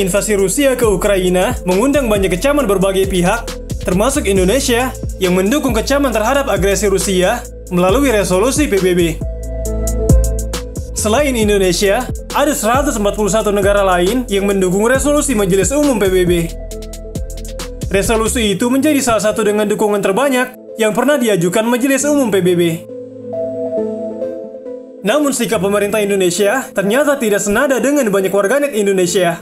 Invasi Rusia ke Ukraina mengundang banyak kecaman berbagai pihak, termasuk Indonesia, yang mendukung kecaman terhadap agresi Rusia melalui resolusi PBB. Selain Indonesia, ada 141 negara lain yang mendukung resolusi Majelis Umum PBB. Resolusi itu menjadi salah satu dengan dukungan terbanyak yang pernah diajukan Majelis Umum PBB. Namun sikap pemerintah Indonesia ternyata tidak senada dengan banyak warganet Indonesia.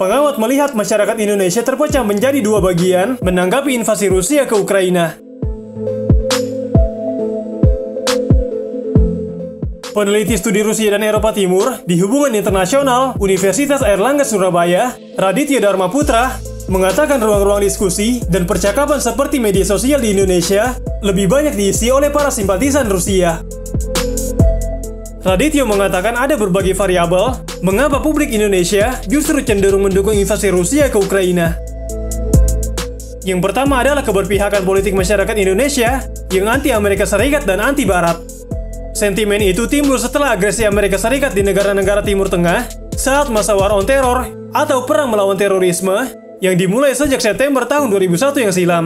Pengamat melihat masyarakat Indonesia terpecah menjadi dua bagian menanggapi invasi Rusia ke Ukraina. Peneliti studi Rusia dan Eropa Timur di hubungan internasional Universitas Airlangga Surabaya, Radityo Dharmaputra, mengatakan ruang-ruang diskusi dan percakapan seperti media sosial di Indonesia lebih banyak diisi oleh para simpatisan Rusia. Radityo mengatakan ada berbagai variabel mengapa publik Indonesia justru cenderung mendukung invasi Rusia ke Ukraina. Yang pertama adalah keberpihakan politik masyarakat Indonesia yang anti Amerika Serikat dan anti Barat. Sentimen itu timbul setelah agresi Amerika Serikat di negara-negara Timur Tengah saat masa War on Terror atau Perang Melawan Terorisme yang dimulai sejak September tahun 2001 yang silam.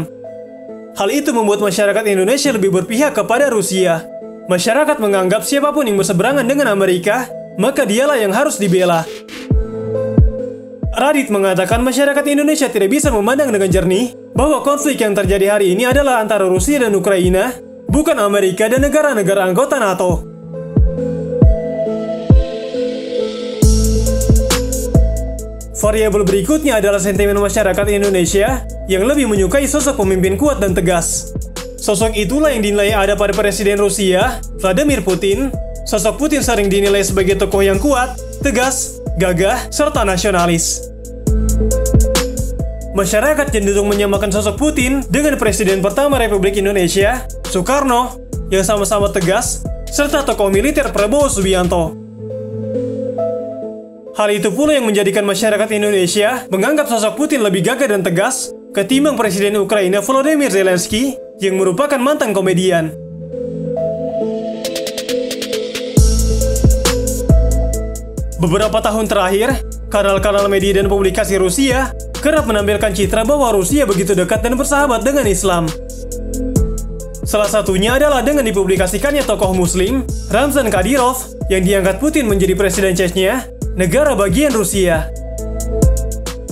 Hal itu membuat masyarakat Indonesia lebih berpihak kepada Rusia. Masyarakat menganggap siapapun yang berseberangan dengan Amerika, maka dialah yang harus dibela. Radit mengatakan masyarakat Indonesia tidak bisa memandang dengan jernih bahwa konflik yang terjadi hari ini adalah antara Rusia dan Ukraina, bukan Amerika dan negara-negara anggota NATO. Variabel berikutnya adalah sentimen masyarakat Indonesia yang lebih menyukai sosok pemimpin kuat dan tegas. Sosok itulah yang dinilai ada pada Presiden Rusia, Vladimir Putin. Sosok Putin sering dinilai sebagai tokoh yang kuat, tegas, gagah, serta nasionalis. Masyarakat cenderung menyamakan sosok Putin dengan Presiden pertama Republik Indonesia, Soekarno, yang sama-sama tegas, serta tokoh militer Prabowo Subianto. Hal itu pula yang menjadikan masyarakat Indonesia menganggap sosok Putin lebih gagah dan tegas ketimbang Presiden Ukraina Volodymyr Zelensky, yang merupakan mantan komedian. Beberapa tahun terakhir, kanal-kanal media dan publikasi Rusia kerap menampilkan citra bahwa Rusia begitu dekat dan bersahabat dengan Islam. Salah satunya adalah dengan dipublikasikannya tokoh muslim, Ramzan Kadyrov, yang diangkat Putin menjadi presiden Chechnya, negara bagian Rusia.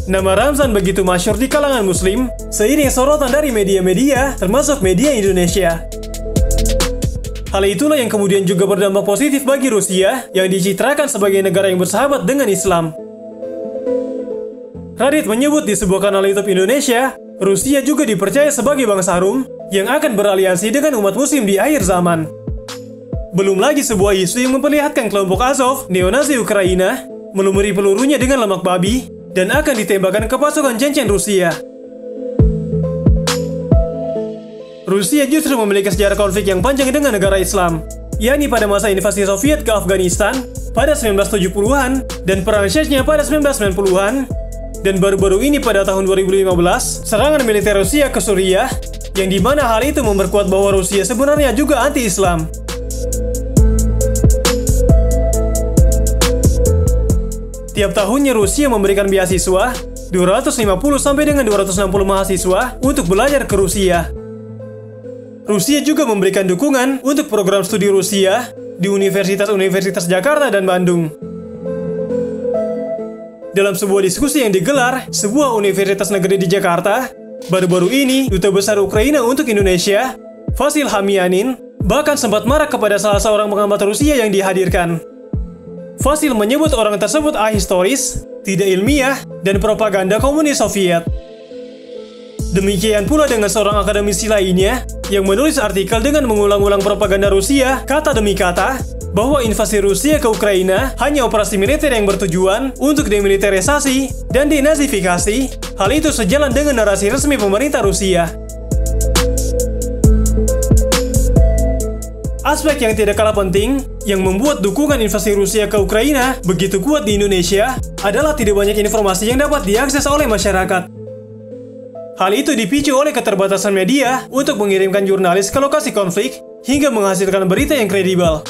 Nama Ramzan begitu masyhur di kalangan muslim, seiring sorotan dari media-media, termasuk media Indonesia. Hal itulah yang kemudian juga berdampak positif bagi Rusia, yang dicitrakan sebagai negara yang bersahabat dengan Islam. Radit menyebut di sebuah kanal YouTube Indonesia, Rusia juga dipercaya sebagai bangsa Rum, yang akan beraliansi dengan umat muslim di akhir zaman. Belum lagi sebuah isu yang memperlihatkan kelompok Azov, neonazi Ukraina, melumuri pelurunya dengan lemak babi, dan akan ditembakkan ke pasukan Chechen Rusia. Rusia justru memiliki sejarah konflik yang panjang dengan negara Islam, yakni pada masa invasi Soviet ke Afghanistan pada 1970-an dan perang Chechnya pada 1990-an, dan baru-baru ini pada tahun 2015 serangan militer Rusia ke Suriah, yang dimana hal itu memperkuat bahwa Rusia sebenarnya juga anti-Islam. Tiap tahunnya Rusia memberikan beasiswa 250–260 mahasiswa untuk belajar ke Rusia. Rusia juga memberikan dukungan untuk program studi Rusia di universitas-universitas Jakarta dan Bandung. Dalam sebuah diskusi yang digelar sebuah universitas negeri di Jakarta, baru-baru ini Duta Besar Ukraina untuk Indonesia, Fasil Hamianin, bahkan sempat marah kepada salah seorang pengamat Rusia yang dihadirkan. Fasil menyebut orang tersebut ahistoris, tidak ilmiah, dan propaganda komunis Soviet. Demikian pula dengan seorang akademisi lainnya yang menulis artikel dengan mengulang-ulang propaganda Rusia kata demi kata bahwa invasi Rusia ke Ukraina hanya operasi militer yang bertujuan untuk demilitarisasi dan denazifikasi. Hal itu sejalan dengan narasi resmi pemerintah Rusia. Aspek yang tidak kalah penting yang membuat dukungan invasi Rusia ke Ukraina begitu kuat di Indonesia adalah tidak banyak informasi yang dapat diakses oleh masyarakat. Hal itu dipicu oleh keterbatasan media untuk mengirimkan jurnalis ke lokasi konflik hingga menghasilkan berita yang kredibel.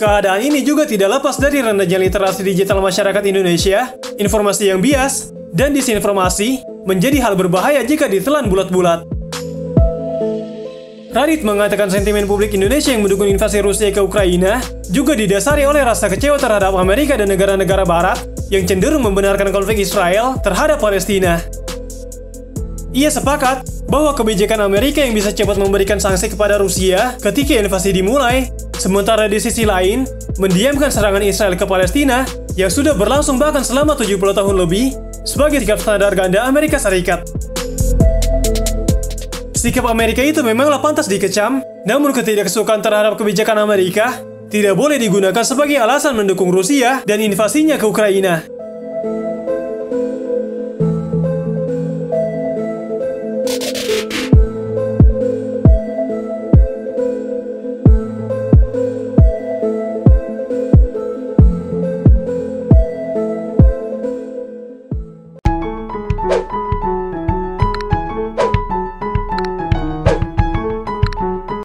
Keadaan ini juga tidak lepas dari rendahnya literasi digital masyarakat Indonesia, informasi yang bias, dan disinformasi menjadi hal berbahaya jika ditelan bulat-bulat. Radit mengatakan sentimen publik Indonesia yang mendukung invasi Rusia ke Ukraina juga didasari oleh rasa kecewa terhadap Amerika dan negara-negara Barat yang cenderung membenarkan konflik Israel terhadap Palestina. Ia sepakat bahwa kebijakan Amerika yang bisa cepat memberikan sanksi kepada Rusia ketika invasi dimulai, sementara di sisi lain, mendiamkan serangan Israel ke Palestina yang sudah berlangsung bahkan selama 70 tahun lebih sebagai sikap standar ganda Amerika Serikat. Sikap Amerika itu memanglah pantas dikecam, namun ketidaksukaan terhadap kebijakan Amerika tidak boleh digunakan sebagai alasan mendukung Rusia dan invasinya ke Ukraina.